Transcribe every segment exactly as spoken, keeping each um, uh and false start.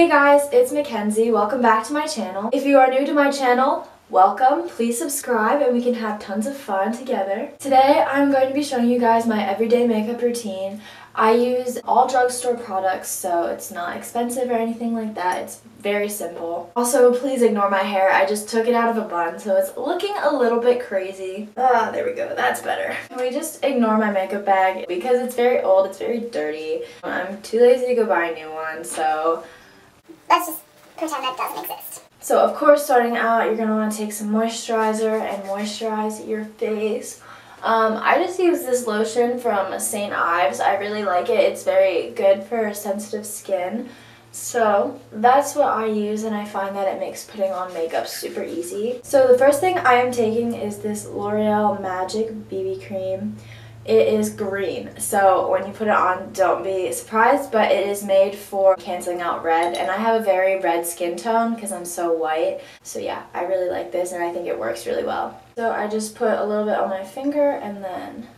Hey guys, it's Mackenzie. Welcome back to my channel. If you are new to my channel, welcome. Please subscribe and we can have tons of fun together. Today I'm going to be showing you guys my everyday makeup routine. I use all drugstore products, so it's not expensive or anything like that. It's very simple. Also, please ignore my hair. I just took it out of a bun, so it's looking a little bit crazy. Ah, there we go. That's better. Can we just ignore my makeup bag? Because it's very old, it's very dirty. I'm too lazy to go buy a new one, so let's just pretend that doesn't exist. So of course, starting out, you're going to want to take some moisturizer and moisturize your face. Um, I just use this lotion from Saint Ives. I really like it. It's very good for sensitive skin. So that's what I use, and I find that it makes putting on makeup super easy. So the first thing I am taking is this L'Oreal Magic B B cream. It is green, so when you put it on, don't be surprised, but it is made for canceling out red, and I have a very red skin tone because I'm so white. So yeah, I really like this, and I think it works really well. So I just put a little bit on my finger and then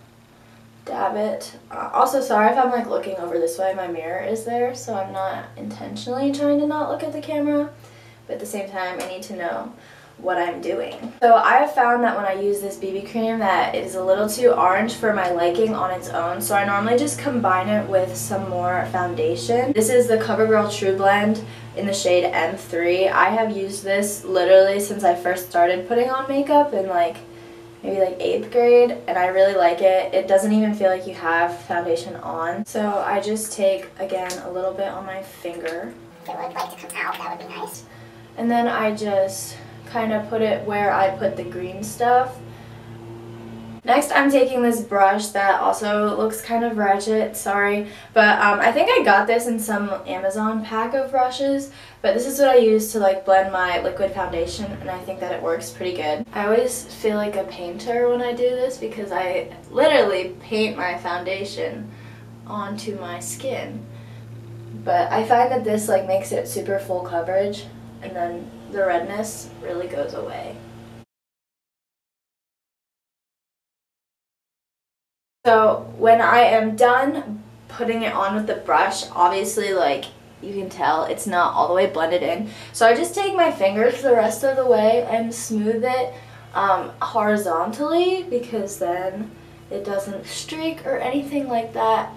dab it. Uh, also, sorry if I'm like looking over this way, my mirror is there, so I'm not intentionally trying to not look at the camera, but at the same time, I need to know what I'm doing. So I have found that when I use this B B cream that it is a little too orange for my liking on its own, so I normally just combine it with some more foundation. This is the CoverGirl TrueBlend in the shade M three. I have used this literally since I first started putting on makeup in like maybe like eighth grade, and I really like it. It doesn't even feel like you have foundation on. So I just take, again, a little bit on my finger. If it would like to come out, that would be nice. And then I just kind of put it where I put the green stuff. Next, I'm taking this brush that also looks kind of ratchet, sorry, but um, I think I got this in some Amazon pack of brushes, but this is what I use to like blend my liquid foundation, and I think that it works pretty good. I always feel like a painter when I do this because I literally paint my foundation onto my skin, but I find that this like makes it super full coverage, and then the redness really goes away. So when I am done putting it on with the brush, obviously like you can tell it's not all the way blended in. So I just take my fingers the rest of the way and smooth it um, horizontally, because then it doesn't streak or anything like that.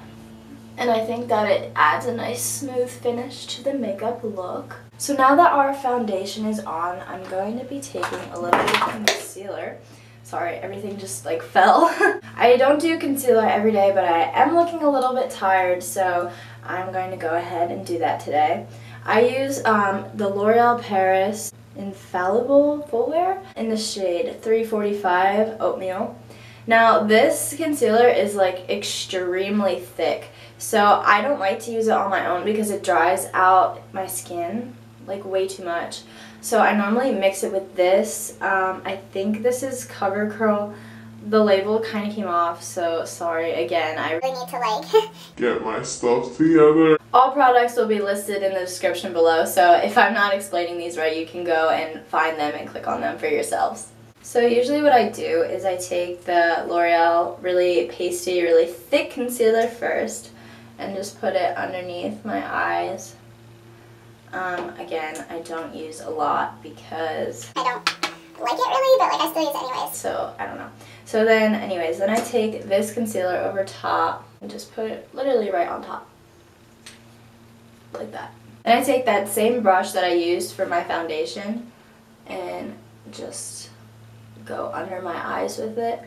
And I think that it adds a nice smooth finish to the makeup look. So now that our foundation is on, I'm going to be taking a little bit of concealer. Sorry, everything just like fell. I don't do concealer every day, but I am looking a little bit tired, so I'm going to go ahead and do that today. I use um, the L'Oreal Paris Infallible Full Wear in the shade three forty-five Oatmeal. Now this concealer is like extremely thick, so I don't like to use it on my own because it dries out my skin like way too much. So I normally mix it with this. Um, I think this is CoverGirl. The label kind of came off, so sorry again. I really need to like get my stuff together. All products will be listed in the description below, so if I'm not explaining these right, you can go and find them and click on them for yourselves. So usually what I do is I take the L'Oreal really pasty, really thick concealer first and just put it underneath my eyes. Um, again, I don't use a lot because I don't like it really, but like I still use it anyways. So, I don't know. So then, anyways, then I take this concealer over top and just put it literally right on top. Like that. And I take that same brush that I used for my foundation and just go under my eyes with it.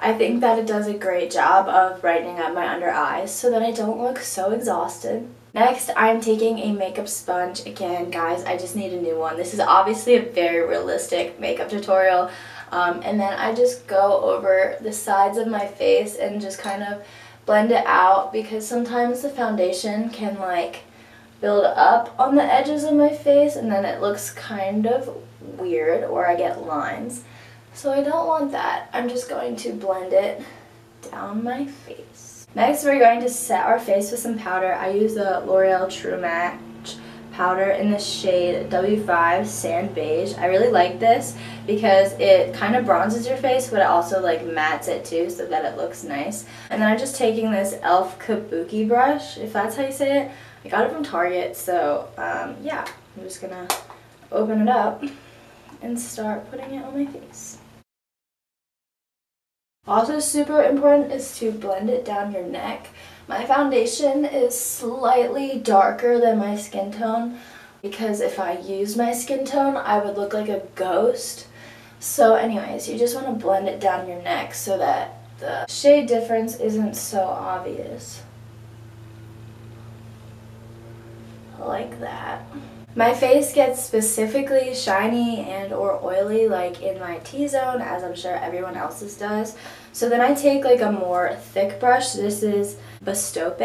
I think that it does a great job of brightening up my under eyes so that I don't look so exhausted. Next, I'm taking a makeup sponge. Again, guys, I just need a new one. This is obviously a very realistic makeup tutorial. Um, and then I just go over the sides of my face and just kind of blend it out, because sometimes the foundation can like build up on the edges of my face and then it looks kind of weird, or I get lines. So I don't want that. I'm just going to blend it down my face. Next, we're going to set our face with some powder. I use the L'Oreal True Match powder in the shade W five Sand Beige. I really like this because it kind of bronzes your face, but it also like mattes it too, so that it looks nice. And then I'm just taking this e l f. Kabuki brush, if that's how you say it. I got it from Target, so um, yeah, I'm just gonna open it up and start putting it on my face. Also super important is to blend it down your neck. My foundation is slightly darker than my skin tone because if I use my skin tone, I would look like a ghost. So anyways, you just want to blend it down your neck so that the shade difference isn't so obvious. Like that. My face gets specifically shiny and or oily like in my T-zone, as I'm sure everyone else's does. So then I take like a more thick brush. This is Bestope,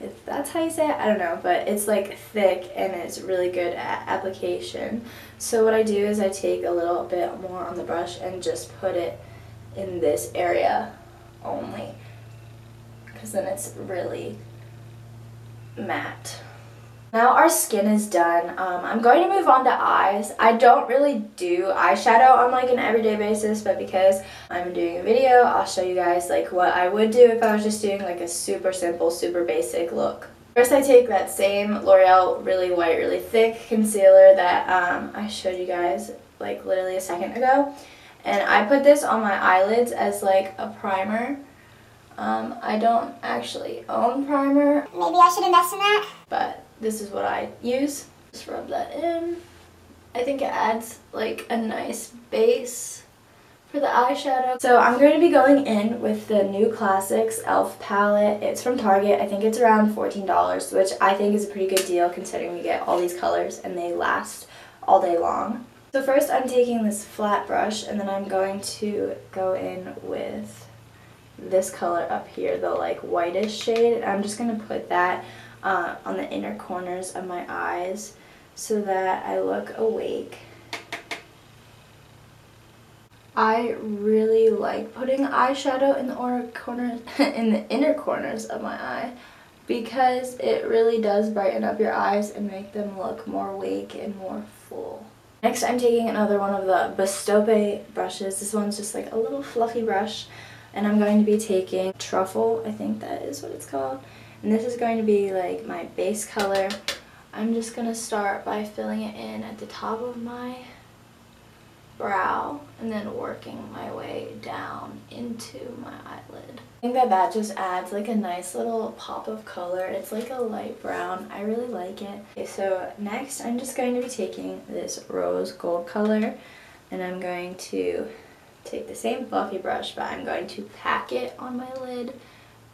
if that's how you say it, I don't know, but it's like thick and it's really good at application. So what I do is I take a little bit more on the brush and just put it in this area only, because then it's really matte. Now our skin is done. Um, I'm going to move on to eyes. I don't really do eyeshadow on like an everyday basis, but because I'm doing a video, I'll show you guys like what I would do if I was just doing like a super simple, super basic look. First I take that same L'Oreal Really White, Really Thick concealer that um, I showed you guys like literally a second ago. And I put this on my eyelids as like a primer. Um, I don't actually own primer. Maybe I should invest in that. But this is what I use. Just rub that in. I think it adds like a nice base for the eyeshadow. So I'm going to be going in with the new Classics e l f palette. It's from Target. I think it's around fourteen dollars, which I think is a pretty good deal considering you get all these colors and they last all day long. So first I'm taking this flat brush and then I'm going to go in with this color up here, the like whitish shade. I'm just going to put that Uh, on the inner corners of my eyes so that I look awake. I really like putting eyeshadow in the inner corners in the inner corners of my eye because it really does brighten up your eyes and make them look more awake and more full. Next, I'm taking another one of the Bestope brushes. This one's just like a little fluffy brush, and I'm going to be taking Truffle, I think that is what it's called. And this is going to be like my base color. I'm just going to start by filling it in at the top of my brow and then working my way down into my eyelid. I think that that just adds like a nice little pop of color. It's like a light brown. I really like it. Okay, so next I'm just going to be taking this rose gold color and I'm going to take the same fluffy brush, but I'm going to pack it on my lid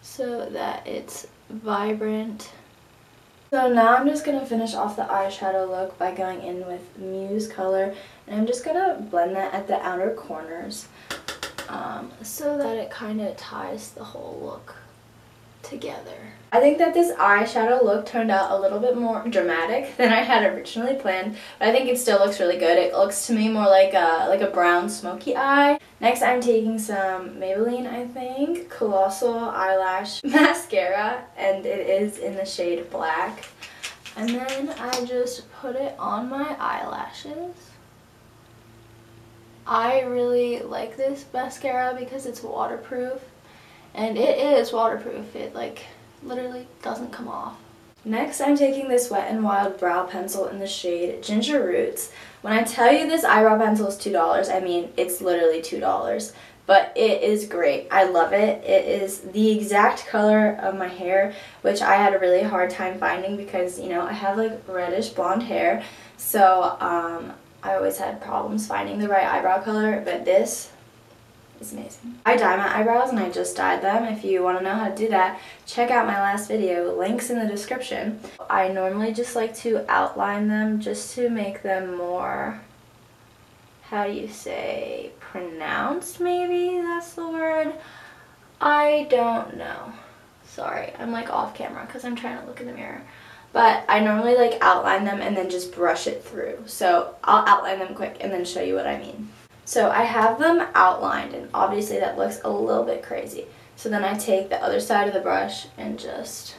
so that it's vibrant. So now I'm just going to finish off the eyeshadow look by going in with Muse color, and I'm just going to blend that at the outer corners um, so that it kind of ties the whole look together. I think that this eyeshadow look turned out a little bit more dramatic than I had originally planned, but I think it still looks really good. It looks to me more like a, like a brown smoky eye. Next I'm taking some Maybelline, I think, Colossal Eyelash mascara, and it is in the shade black. And then I just put it on my eyelashes. I really like this mascara because it's waterproof. And it is waterproof. It like literally doesn't come off. Next, I'm taking this Wet n Wild brow pencil in the shade Ginger Roots. When I tell you this eyebrow pencil is two dollars, I mean it's literally two dollars. But it is great. I love it. It is the exact color of my hair, which I had a really hard time finding because, you know, I have like reddish blonde hair. So um, I always had problems finding the right eyebrow color, but this... it's amazing. I dye my eyebrows and I just dyed them. If you want to know how to do that, check out my last video. Links in the description. I normally just like to outline them just to make them more, how do you say, pronounced maybe? That's the word? I don't know. Sorry, I'm like off camera because I'm trying to look in the mirror. But I normally like outline them and then just brush it through. So I'll outline them quick and then show you what I mean. So I have them outlined, and obviously that looks a little bit crazy. So then I take the other side of the brush and just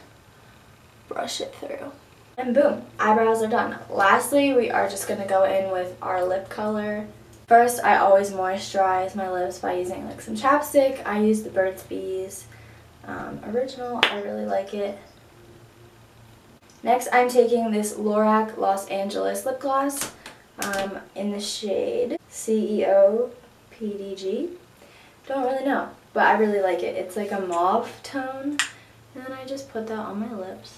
brush it through. And boom, eyebrows are done. Lastly, we are just going to go in with our lip color. First, I always moisturize my lips by using like some chapstick. I use the Burt's Bees um, Original. I really like it. Next, I'm taking this Lorac Los Angeles lip gloss um, in the shade C E O P D G. Don't really know, but I really like it. It's like a mauve tone, and then I just put that on my lips.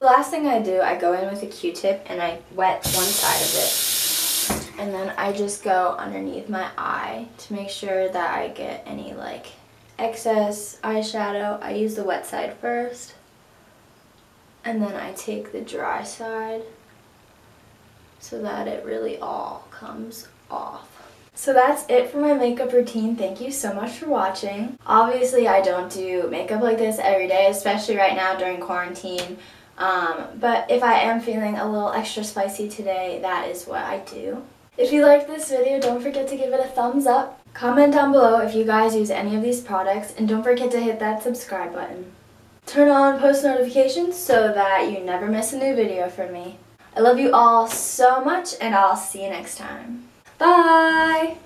The last thing I do, I go in with a Q-tip and I wet one side of it, and then I just go underneath my eye to make sure that I get any like excess eyeshadow. I use the wet side first, and then I take the dry side so that it really all comes off. So that's it for my makeup routine. Thank you so much for watching. Obviously, I don't do makeup like this every day, especially right now during quarantine. Um, but if I am feeling a little extra spicy today, that is what I do. If you liked this video, don't forget to give it a thumbs up. Comment down below if you guys use any of these products, and don't forget to hit that subscribe button. Turn on post notifications so that you never miss a new video from me. I love you all so much, and I'll see you next time. Bye!